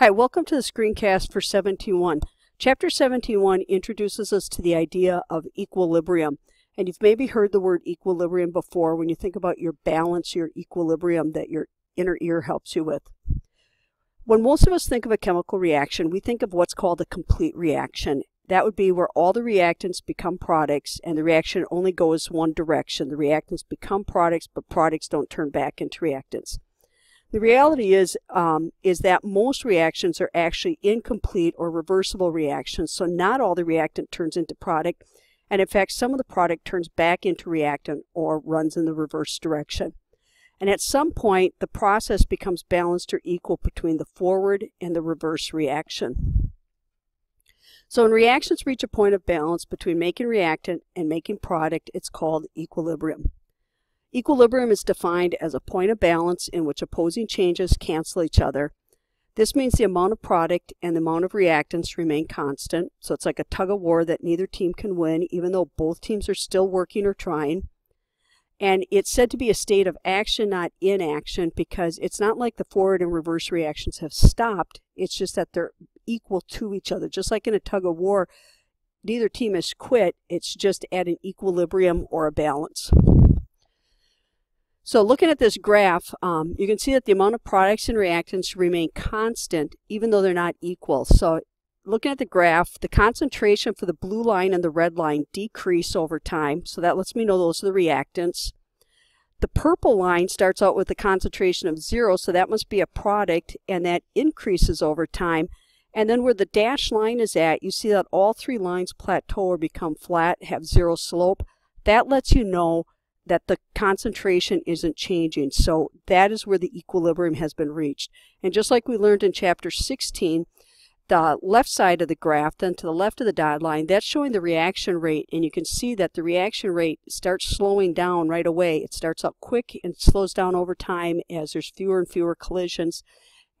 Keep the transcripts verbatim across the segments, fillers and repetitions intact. Hi, welcome to the screencast for seventeen one. Chapter seventeen one introduces us to the idea of equilibrium. And you've maybe heard the word equilibrium before when you think about your balance, your equilibrium that your inner ear helps you with. When most of us think of a chemical reaction, we think of what's called a complete reaction. That would be where all the reactants become products and the reaction only goes one direction. The reactants become products, but products don't turn back into reactants. The reality is, um, is that most reactions are actually incomplete or reversible reactions, so not all the reactant turns into product, and in fact some of the product turns back into reactant or runs in the reverse direction. And at some point the process becomes balanced or equal between the forward and the reverse reaction. So when reactions reach a point of balance between making reactant and making product, it's called equilibrium. Equilibrium is defined as a point of balance in which opposing changes cancel each other. This means the amount of product and the amount of reactants remain constant, so it's like a tug of war that neither team can win, even though both teams are still working or trying. And it's said to be a state of action, not inaction, because it's not like the forward and reverse reactions have stopped, it's just that they're equal to each other. Just like in a tug of war, neither team has quit, it's just at an equilibrium or a balance. So looking at this graph, um, you can see that the amount of products and reactants remain constant even though they're not equal. So looking at the graph, the concentration for the blue line and the red line decrease over time. So that lets me know those are the reactants. The purple line starts out with a concentration of zero, so that must be a product, and that increases over time. And then where the dashed line is at, you see that all three lines plateau or become flat, have zero slope. That lets you know that the concentration isn't changing. So that is where the equilibrium has been reached. And just like we learned in chapter sixteen, the left side of the graph, then to the left of the dotted line, that's showing the reaction rate. And you can see that the reaction rate starts slowing down right away. It starts up quick and slows down over time as there's fewer and fewer collisions.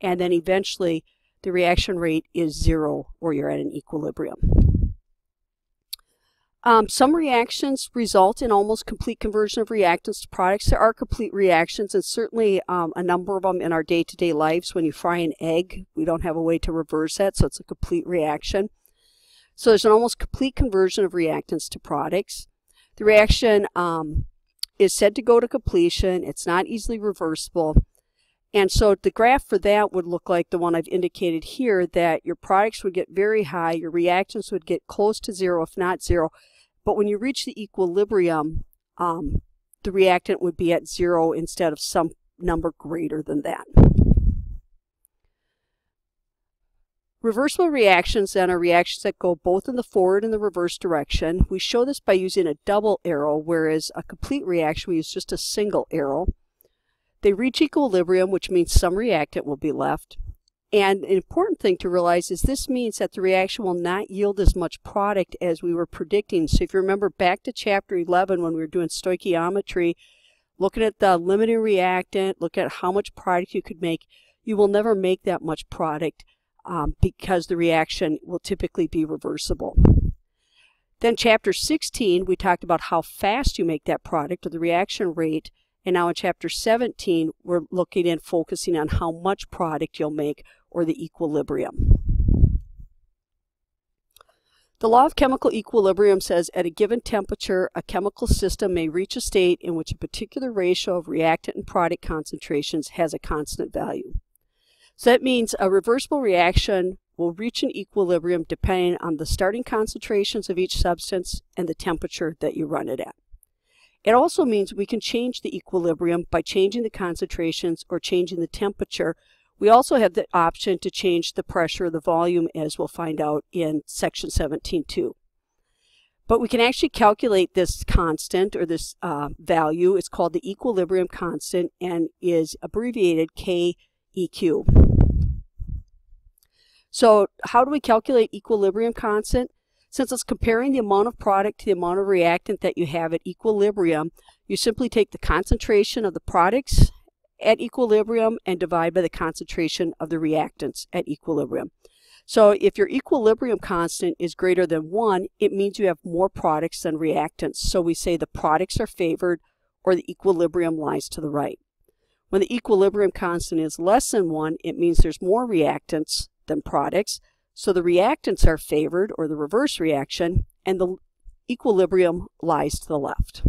And then eventually the reaction rate is zero, or you're at an equilibrium. Um, some reactions result in almost complete conversion of reactants to products. There are complete reactions, and certainly um, a number of them in our day-to-day lives. When you fry an egg, we don't have a way to reverse that, so it's a complete reaction. So there's an almost complete conversion of reactants to products. The reaction um, is said to go to completion. It's not easily reversible. And so the graph for that would look like the one I've indicated here, that your products would get very high, your reactants would get close to zero, if not zero. But when you reach the equilibrium, um, the reactant would be at zero instead of some number greater than that. Reversible reactions then are reactions that go both in the forward and the reverse direction. We show this by using a double arrow, whereas a complete reaction we use just a single arrow. They reach equilibrium, which means some reactant will be left. And an important thing to realize is this means that the reaction will not yield as much product as we were predicting. So if you remember back to chapter eleven when we were doing stoichiometry, looking at the limiting reactant, looking at how much product you could make, you will never make that much product um, because the reaction will typically be reversible. Then chapter sixteen, we talked about how fast you make that product, or the reaction rate. And now in chapter seventeen, we're looking and focusing on how much product you'll make, or the equilibrium. The law of chemical equilibrium says at a given temperature, a chemical system may reach a state in which a particular ratio of reactant and product concentrations has a constant value. So that means a reversible reaction will reach an equilibrium depending on the starting concentrations of each substance and the temperature that you run it at. It also means we can change the equilibrium by changing the concentrations or changing the temperature. We also have the option to change the pressure or the volume, as we'll find out in section seventeen two. But we can actually calculate this constant, or this uh, value. It's called the equilibrium constant and is abbreviated K E Q. So how do we calculate equilibrium constant? Since it's comparing the amount of product to the amount of reactant that you have at equilibrium, you simply take the concentration of the products at equilibrium and divide by the concentration of the reactants at equilibrium. So if your equilibrium constant is greater than one, it means you have more products than reactants. So we say the products are favored, or the equilibrium lies to the right. When the equilibrium constant is less than one, it means there's more reactants than products. So the reactants are favored, or the reverse reaction, and the equilibrium lies to the left.